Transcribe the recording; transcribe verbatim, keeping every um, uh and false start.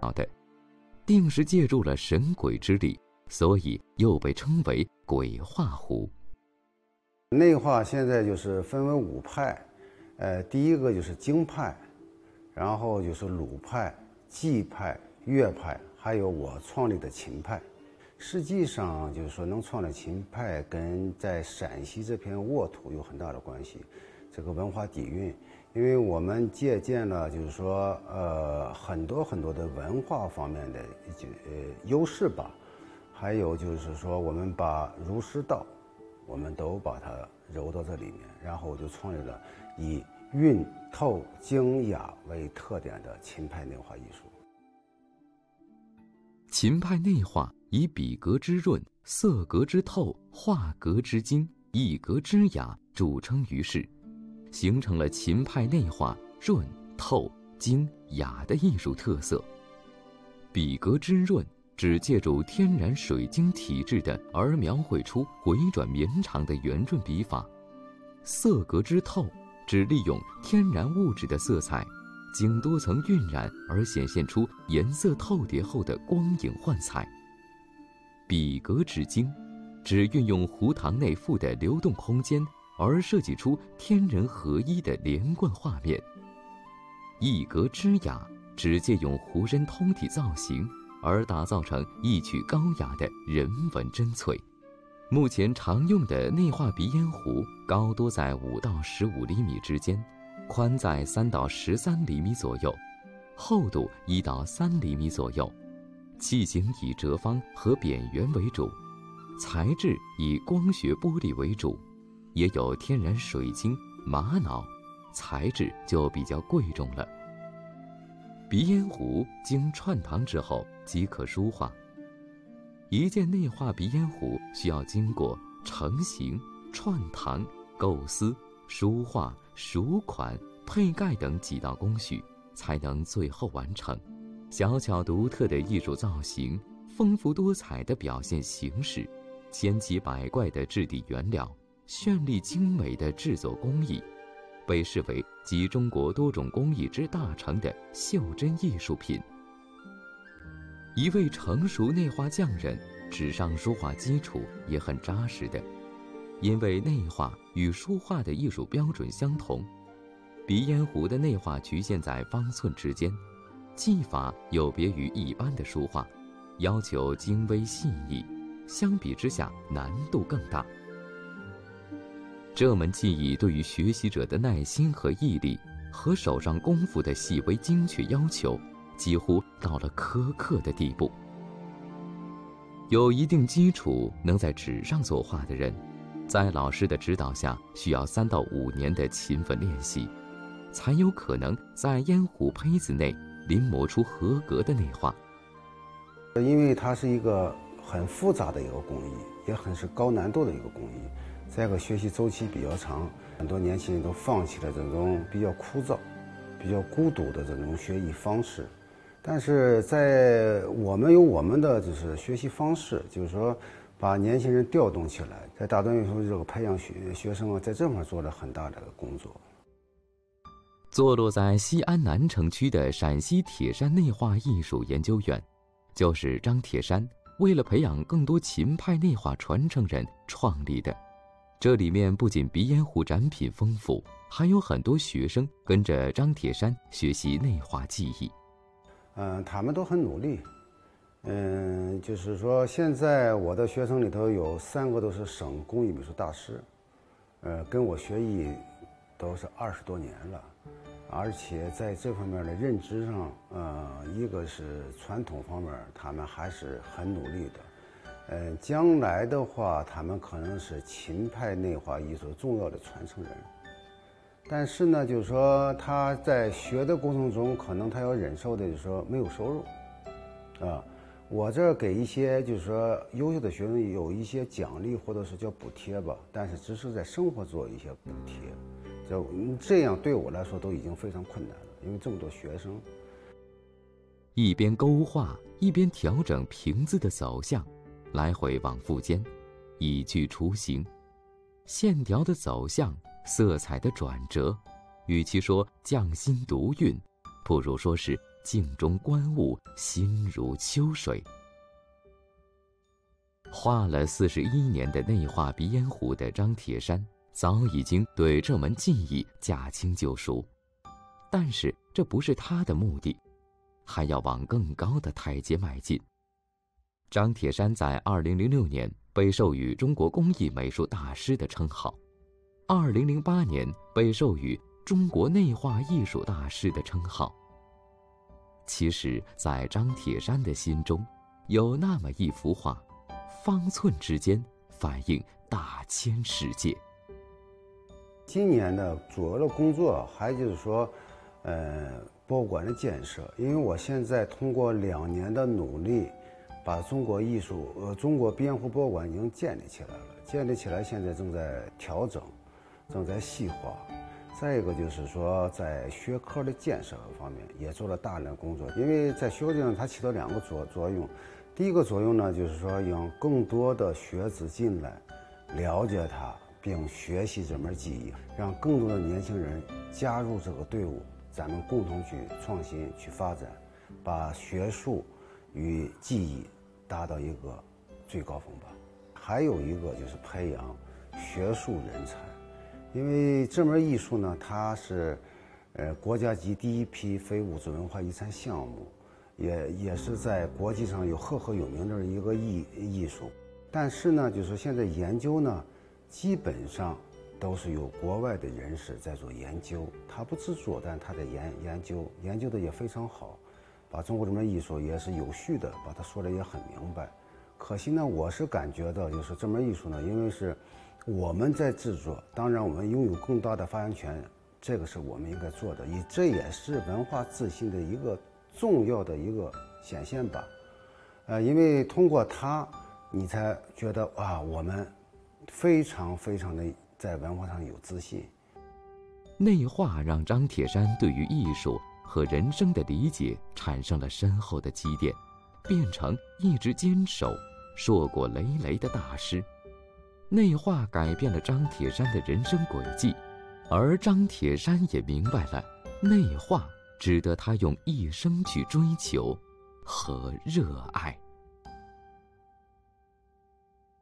到的，定是借助了神鬼之力，所以又被称为鬼画符。内化现在就是分为五派，呃，第一个就是京派，然后就是鲁派、冀派、粤派，还有我创立的秦派。实际上就是说，能创立秦派跟在陕西这片沃土有很大的关系，这个文化底蕴。 因为我们借鉴了，就是说，呃，很多很多的文化方面的就呃优势吧，还有就是说，我们把儒释道，我们都把它揉到这里面，然后我就创立了以韵透精雅为特点的秦派内化艺术。秦派内化以笔格之润、色格之透、画格之精、意格之雅著称于世。 形成了秦派内化润、透、精、雅的艺术特色。笔格之润，只借助天然水晶体质的，而描绘出回转绵长的圆润笔法；色格之透，只利用天然物质的色彩，经多层晕染而显现出颜色透叠后的光影幻彩；笔格之精，只运用湖塘内附的流动空间。 而设计出天人合一的连贯画面。一格之雅，只借用湖身通体造型，而打造成一曲高雅的人文真粹。目前常用的内画鼻烟壶高多在五到十五厘米之间，宽在三到十三厘米左右，厚度一到三厘米左右，器型以折方和扁圆为主，材质以光学玻璃为主。 也有天然水晶、玛瑙，材质就比较贵重了。鼻烟壶经串堂之后即可书画。一件内画鼻烟壶需要经过成型、串堂、构思、书画、署款、配盖等几道工序，才能最后完成。小巧独特的艺术造型，丰富多彩的表现形式，千奇百怪的质地原料。 绚丽精美的制作工艺，被视为集中国多种工艺之大成的袖珍艺术品。一位成熟内画匠人，纸上书画基础也很扎实的，因为内画与书画的艺术标准相同，鼻烟壶的内画局限在方寸之间，技法有别于一般的书画，要求精微细腻，相比之下难度更大。 这门技艺对于学习者的耐心和毅力，和手上功夫的细微精确要求，几乎到了苛刻的地步。有一定基础能在纸上作画的人，在老师的指导下，需要三到五年的勤奋练习，才有可能在烟壶胚子内临摹出合格的内画。因为它是一个很复杂的一个工艺，也很是高难度的一个工艺。 再一个，学习周期比较长，很多年轻人都放弃了这种比较枯燥、比较孤独的这种学艺方式。但是在我们有我们的就是学习方式，就是说把年轻人调动起来，在大专院校这个培养学学生啊，在这方做了很大的工作。坐落在西安南城区的陕西铁山内画艺术研究院，就是张铁山为了培养更多秦派内画传承人创立的。 这里面不仅鼻烟壶展品丰富，还有很多学生跟着张铁山学习内画技艺。嗯、呃，他们都很努力。嗯，就是说，现在我的学生里头有三个都是省工艺美术大师，呃，跟我学艺都是二十多年了，而且在这方面的认知上，呃，一个是传统方面，他们还是很努力的。 嗯，将来的话，他们可能是秦派内画艺术重要的传承人，但是呢，就是说他在学的过程中，可能他要忍受的就是说没有收入，啊，我这给一些就是说优秀的学生有一些奖励或者是叫补贴吧，但是只是在生活做一些补贴，这这样对我来说都已经非常困难了，因为这么多学生，一边勾画一边调整瓶子的走向。 来回往复间，以具雏形。线条的走向、色彩的转折，与其说匠心独运，不如说是镜中观物，心如秋水。画了四十一年的内画鼻烟壶的张铁山，早已经对这门技艺驾轻就熟，但是这不是他的目的，还要往更高的台阶迈进。张铁山在二零零六年被授予中国工艺美术大师的称号，二零零八年被授予中国内画艺术大师的称号。其实，在张铁山的心中，有那么一幅画，方寸之间反映大千世界。今年的主要的工作还就是说，呃，博物馆的建设。因为我现在通过两年的努力，把中国艺术呃中国鼻烟壶博物馆已经建立起来了，建立起来现在正在调整，正在细化。再一个就是说，在学科的建设方面也做了大量工作，因为在学科上它起到两个作作用。第一个作用呢，就是说让更多的学子进来，了解它并学习这门技艺，让更多的年轻人加入这个队伍，咱们共同去创新去发展，把学术与技艺达到一个最高峰吧。还有一个就是培养学术人才。因为这门艺术呢，它是，呃，国家级第一批非物质文化遗产项目，也也是在国际上有赫赫有名的一个艺艺术。但是呢，就是现在研究呢，基本上都是有国外的人士在做研究，他不自作，但他在研研究，研究的也非常好，把中国这门艺术也是有序的，把它说的也很明白。可惜呢，我是感觉到就是这门艺术呢，因为是我们在制作，当然我们拥有更大的发言权，这个是我们应该做的，也这也是文化自信的一个重要的一个显现吧。呃，因为通过它，你才觉得啊，我们非常非常的在文化上有自信。内化让张铁山对于艺术和人生的理解产生了深厚的积淀，变成一直坚守、硕果累累的大师。内化改变了张铁山的人生轨迹，而张铁山也明白了内化值得他用一生去追求和热爱。